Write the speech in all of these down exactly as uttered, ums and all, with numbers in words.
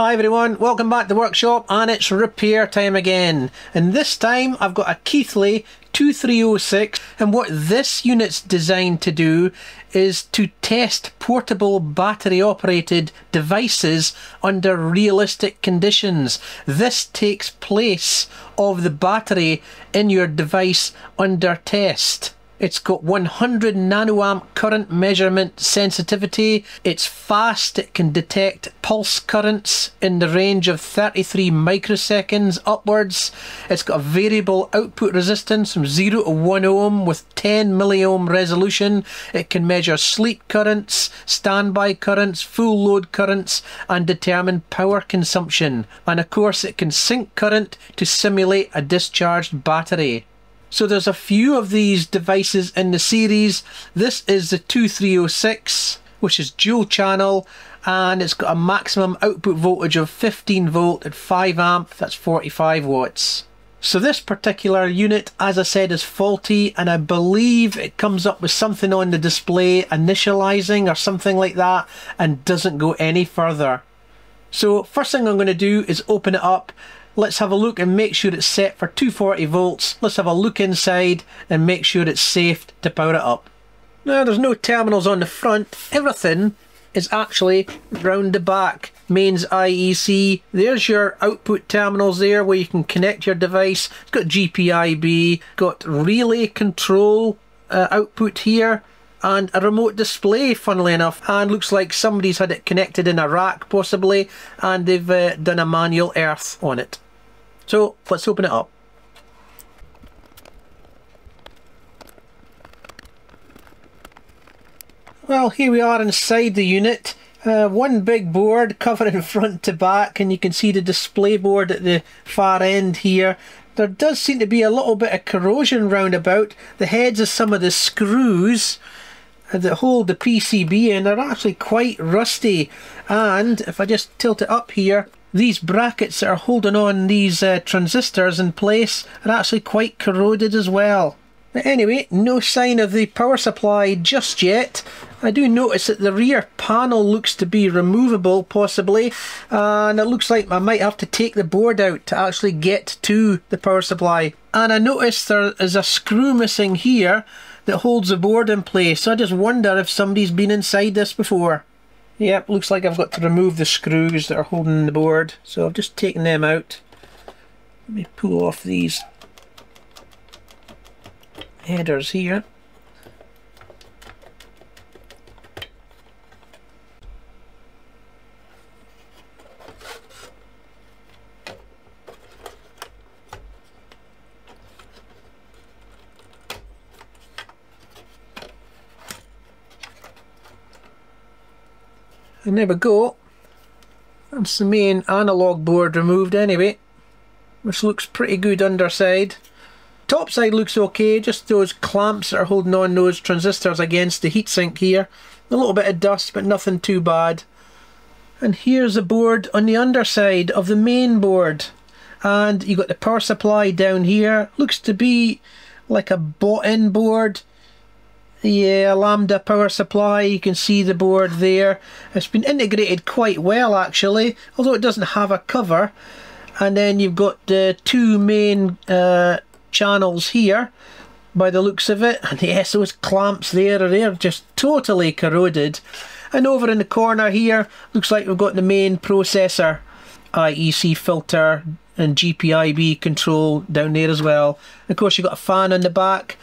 Hi everyone, welcome back to the workshop, and it's repair time again, and this time I've got a Keithley two three oh six, and what this unit's designed to do is to test portable battery operated devices under realistic conditions. This takes place of the battery in your device under test. It's got one hundred nanoamp current measurement sensitivity. It's fast, it can detect pulse currents in the range of thirty-three microseconds upwards. It's got a variable output resistance from zero to one ohm with ten milliohm resolution. It can measure sleep currents, standby currents, full load currents, and determine power consumption. And of course it can sync current to simulate a discharged battery. So there's a few of these devices in the series. This is the two three oh six, which is dual channel, and it's got a maximum output voltage of fifteen volt at five amp, that's forty-five watts. So this particular unit, as I said, is faulty, and I believe it comes up with something on the display, initializing or something like that, and doesn't go any further. So first thing I'm going to do is open it up. Let's have a look and make sure it's set for two forty volts. Let's have a look inside and make sure it's safe to power it up. Now, there's no terminals on the front. Everything is actually round the back. Mains I E C. There's your output terminals there where you can connect your device. It's got G P I B, got relay control uh, output here, and a remote display, funnily enough, and looks like somebody's had it connected in a rack possibly, and they've uh, done a manual earth on it. So let's open it up. Well, here we are inside the unit. Uh, one big board covering front to back, and you can see the display board at the far end here. There does seem to be a little bit of corrosion round about. The heads of some of the screws that hold the P C B in are actually quite rusty, and if I just tilt it up here, these brackets that are holding on these uh, transistors in place are actually quite corroded as well. But anyway, no sign of the power supply just yet. I do notice that the rear panel looks to be removable possibly, and it looks like I might have to take the board out to actually get to the power supply. And I notice there is a screw missing here that holds the board in place, so I just wonder if somebody's been inside this before. Yep, looks like I've got to remove the screws that are holding the board, so I've just taken them out. Let me pull off these headers here. And there we go. That's the main analog board removed anyway, which looks pretty good underside. Top side looks okay, just those clamps that are holding on those transistors against the heatsink here. A little bit of dust, but nothing too bad. And here's the board on the underside of the main board. And you've got the power supply down here. Looks to be like a bought-in board. Yeah, lambda power supply, you can see the board there. It's been integrated quite well actually, although it doesn't have a cover. And then you've got the two main uh, channels here by the looks of it, and the S O's clamps there are they're just totally corroded. And over in the corner here, looks like we've got the main processor, I E C filter and G P I B control down there as well. Of course you've got a fan on the back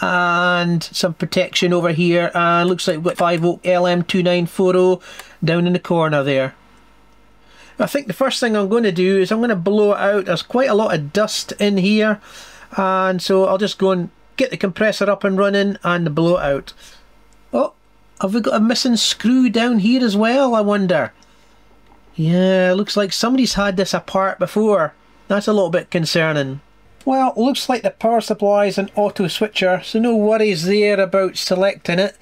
and some protection over here, and uh, looks like we've got five volt L M two nine four zero down in the corner there. I think the first thing I'm going to do is I'm going to blow it out. There's quite a lot of dust in here, and so I'll just go and get the compressor up and running and blow it out. Oh, have we got a missing screw down here as well, I wonder? Yeah, looks like somebody's had this apart before. That's a little bit concerning. Well, looks like the power supply is an auto switcher, so no worries there about selecting it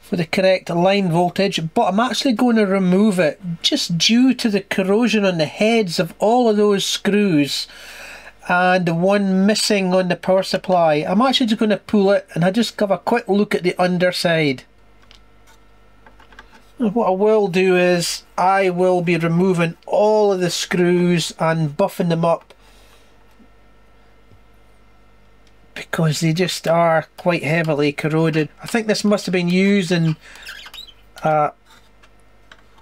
for the correct line voltage, but I'm actually going to remove it just due to the corrosion on the heads of all of those screws and the one missing on the power supply. I'm actually just going to pull it, and I just have a quick look at the underside. And what I will do is I will be removing all all of the screws and buffing them up, because they just are quite heavily corroded. I think this must have been used in a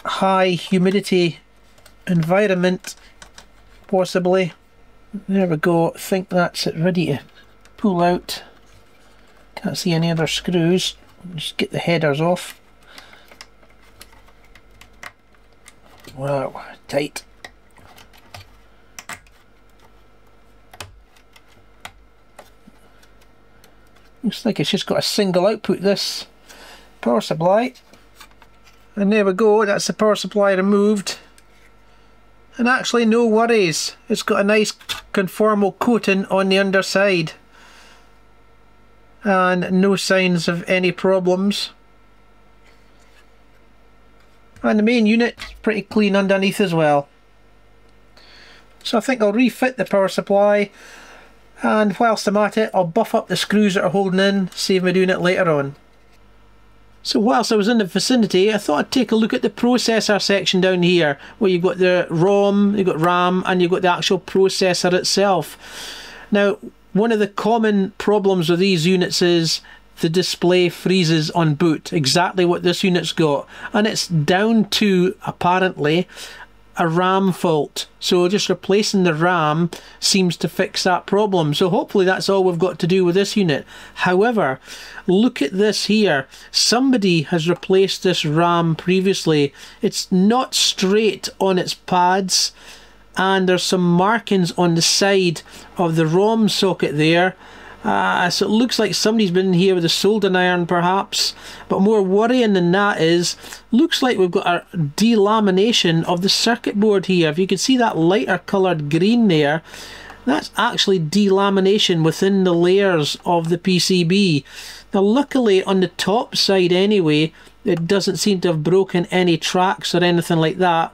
high humidity environment, possibly. There we go, I think that's it, ready to pull out. Can't see any other screws, just get the headers off. Wow, tight. Looks like it's just got a single output, this power supply. And there we go, that's the power supply removed. And actually no worries, it's got a nice conformal coating on the underside. And no signs of any problems. And the main unit's pretty clean underneath as well. So I think I'll refit the power supply, and whilst I'm at it I'll buff up the screws that are holding in, save me doing it later on. So whilst I was in the vicinity, I thought I'd take a look at the processor section down here, where you've got the ROM, you've got RAM, and you've got the actual processor itself. Now, one of the common problems with these units is the display freezes on boot, exactly what this unit's got, and it's down to, apparently, a RAM fault. So just replacing the RAM seems to fix that problem. So hopefully that's all we've got to do with this unit. However, look at this here. Somebody has replaced this RAM previously. It's not straight on its pads, and there's some markings on the side of the ROM socket there. Uh, so it looks like somebody's been in here with a soldering iron perhaps, but more worrying than that is, looks like we've got a delamination of the circuit board here. If you can see that lighter coloured green there, that's actually delamination within the layers of the P C B. Now luckily on the top side anyway, it doesn't seem to have broken any tracks or anything like that,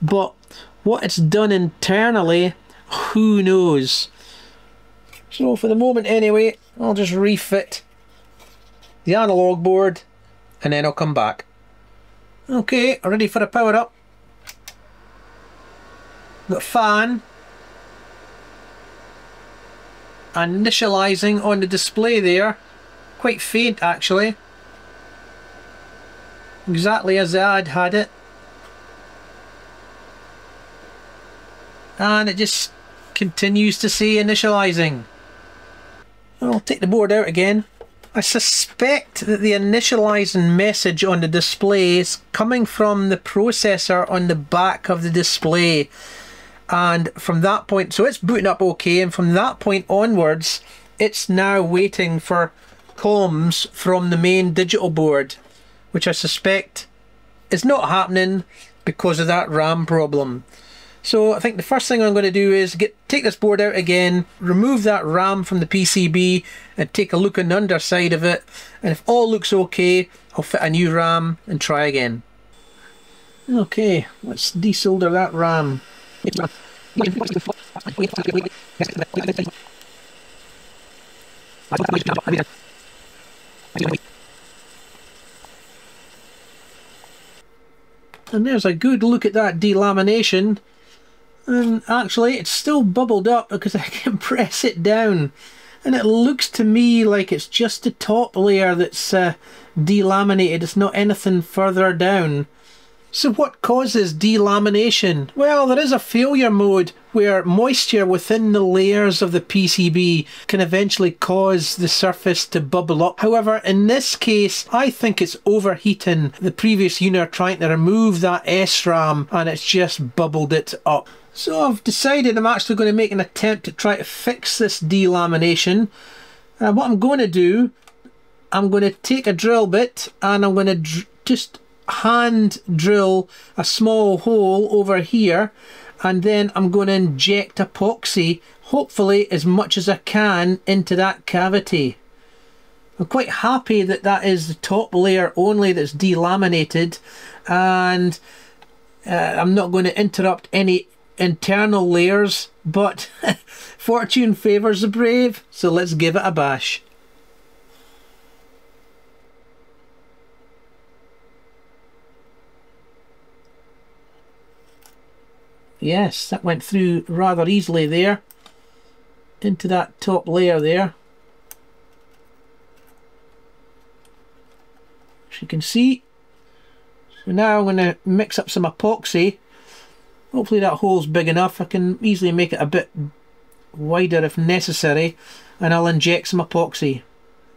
but what it's done internally, who knows. So for the moment anyway, I'll just refit the analog board and then I'll come back. Okay, ready for a power up. Got fan. Initializing on the display there. Quite faint actually. Exactly as the ad had it. And it just continues to say initializing. I'll take the board out again. I suspect that the initializing message on the display is coming from the processor on the back of the display, and from that point, so it's booting up okay, and from that point onwards it's now waiting for comms from the main digital board, which I suspect is not happening because of that RAM problem. So I think the first thing I'm going to do is get take this board out again, remove that RAM from the P C B and take a look on the underside of it, and if all looks okay I'll fit a new RAM and try again. Okay, let's desolder that RAM. And there's a good look at that delamination. And actually it's still bubbled up because I can press it down, and it looks to me like it's just the top layer that's uh, delaminated, it's not anything further down. So what causes delamination? Well, there is a failure mode where moisture within the layers of the P C B can eventually cause the surface to bubble up. However, in this case, I think it's overheating. The previous unit trying to remove that S RAM and it's just bubbled it up. So I've decided I'm actually going to make an attempt to try to fix this delamination. And what I'm going to do, I'm going to take a drill bit and I'm going to dr just hand drill a small hole over here, and then I'm going to inject epoxy, hopefully as much as I can, into that cavity. I'm quite happy that that is the top layer only that's delaminated, and uh, I'm not going to interrupt any internal layers, but fortune favours the brave, so let's give it a bash. Yes, that went through rather easily there, into that top layer there. As you can see. So now I'm going to mix up some epoxy. Hopefully that hole's big enough. I can easily make it a bit wider if necessary, and I'll inject some epoxy.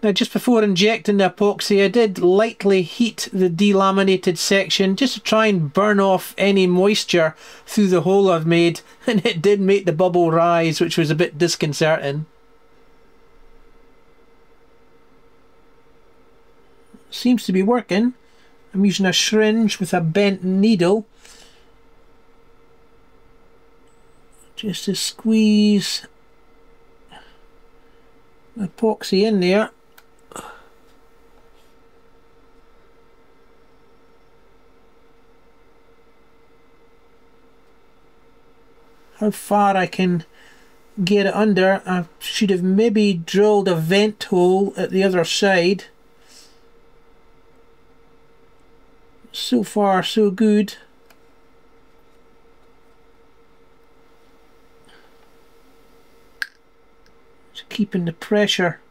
Now, just before injecting the epoxy, I did lightly heat the delaminated section just to try and burn off any moisture through the hole I've made, and it did make the bubble rise, which was a bit disconcerting. Seems to be working. I'm using a syringe with a bent needle just to squeeze the epoxy in there. How far I can get it under. I should have maybe drilled a vent hole at the other side. So far, so good. Just keeping the pressure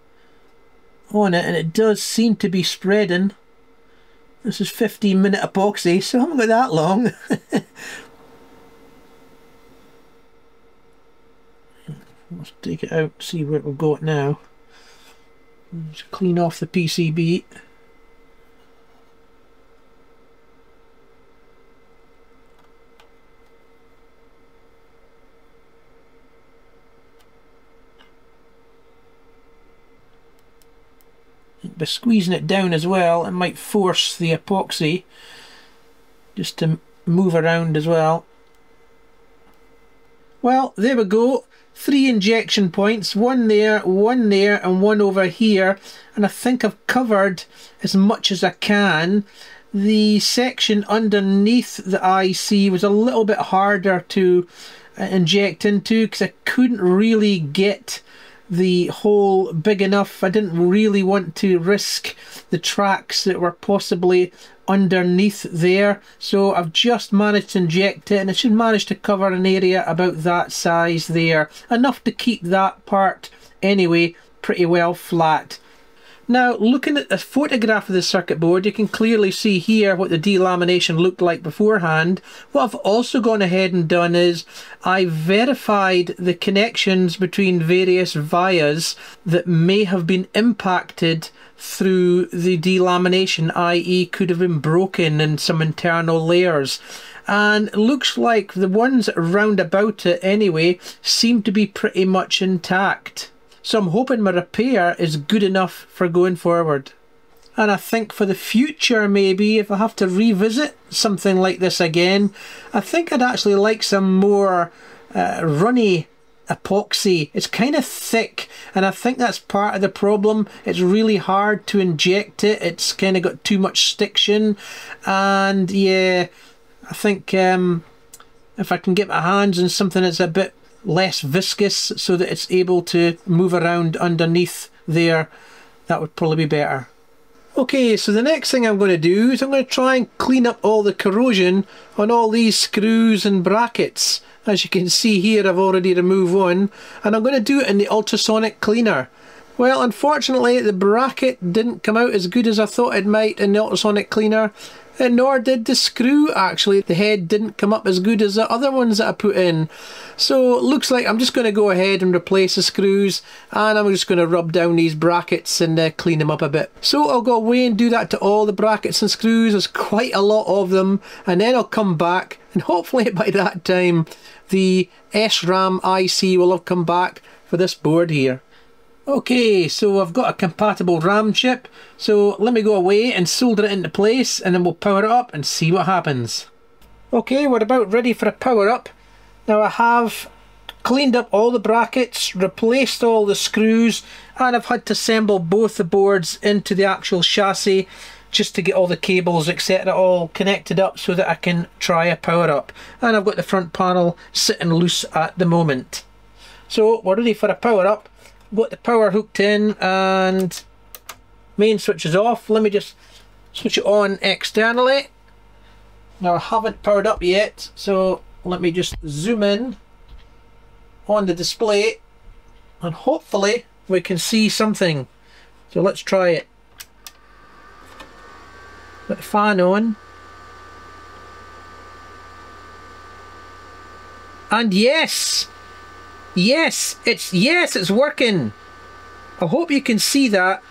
on it, and it does seem to be spreading. This is fifteen minute epoxy, so I haven't got that long. Let's take it out, see where we've got now. Just clean off the P C B. By squeezing it down as well, it might force the epoxy just to move around as well. Well, there we go. Three injection points, one there, one there, and one over here, and I think I've covered as much as I can. The section underneath the I E C was a little bit harder to uh, inject into because I couldn't really get the hole big enough. I didn't really want to risk the tracks that were possibly underneath there, so I've just managed to inject it, and I should manage to cover an area about that size there, enough to keep that part anyway pretty well flat. Now, looking at a photograph of the circuit board, you can clearly see here what the delamination looked like beforehand. What I've also gone ahead and done is I verified the connections between various vias that may have been impacted through the delamination, that is could have been broken in some internal layers. And it looks like the ones round about it anyway seem to be pretty much intact. So I'm hoping my repair is good enough for going forward. And I think for the future, maybe, if I have to revisit something like this again, I think I'd actually like some more uh, runny epoxy. It's kind of thick, and I think that's part of the problem. It's really hard to inject it. It's kind of got too much stiction. And yeah, I think um, if I can get my hands on something that's a bit less viscous so that it's able to move around underneath there, that would probably be better. Okay, so the next thing I'm going to do is I'm going to try and clean up all the corrosion on all these screws and brackets. As you can see here, I've already removed one, and I'm going to do it in the ultrasonic cleaner. Well, unfortunately the bracket didn't come out as good as I thought it might in the ultrasonic cleaner, and nor did the screw actually. The head didn't come up as good as the other ones that I put in. So it looks like I'm just going to go ahead and replace the screws, and I'm just going to rub down these brackets and uh, clean them up a bit. So I'll go away and do that to all the brackets and screws. There's quite a lot of them, and then I'll come back, and hopefully by that time the S RAM I E C will have come back for this board here. Okay, so I've got a compatible RAM chip, so let me go away and solder it into place, and then we'll power it up and see what happens. Okay, we're about ready for a power up. Now, I have cleaned up all the brackets, replaced all the screws, and I've had to assemble both the boards into the actual chassis just to get all the cables etc all connected up so that I can try a power up. And I've got the front panel sitting loose at the moment. So we're ready for a power up. Got the power hooked in, and main switch is off. Let me just switch it on externally. Now, I haven't powered up yet, so let me just zoom in on the display and hopefully we can see something. So let's try it. Put the fan on. And yes! Yes! It's yes, it's working! I hope you can see that.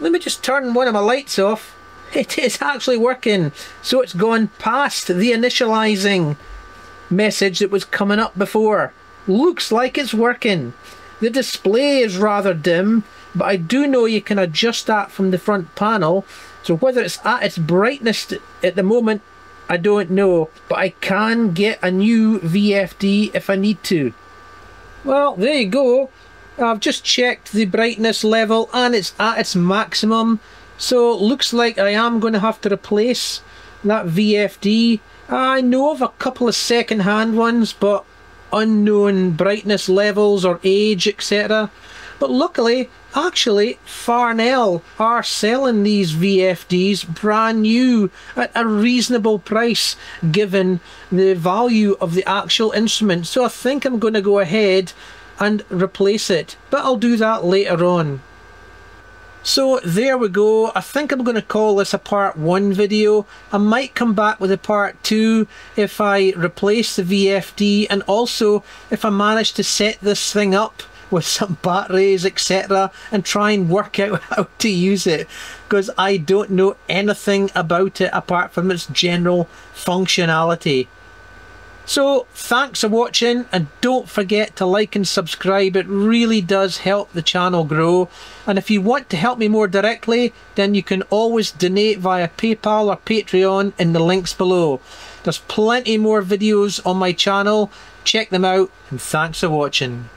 Let me just turn one of my lights off. It is actually working. So it's gone past the initializing message that was coming up before. Looks like it's working. The display is rather dim, but I do know you can adjust that from the front panel. So whether it's at its brightness at the moment, I don't know, but I can get a new V F D if I need to. Well, there you go. I've just checked the brightness level and it's at its maximum. So looks like I am going to have to replace that V F D. I know of a couple of second-hand ones, but unknown brightness levels or age, et cetera. But luckily, actually, Farnell are selling these V F Ds brand new at a reasonable price given the value of the actual instrument. So I think I'm going to go ahead and replace it, but I'll do that later on. So there we go. I think I'm going to call this a part one video. I might come back with a part two if I replace the V F D and also if I manage to set this thing up with some batteries, et cetera, and try and work out how to use it, because I don't know anything about it apart from its general functionality. So thanks for watching, and don't forget to like and subscribe. It really does help the channel grow. And if you want to help me more directly, then you can always donate via PayPal or Patreon in the links below. There's plenty more videos on my channel. Check them out, and thanks for watching.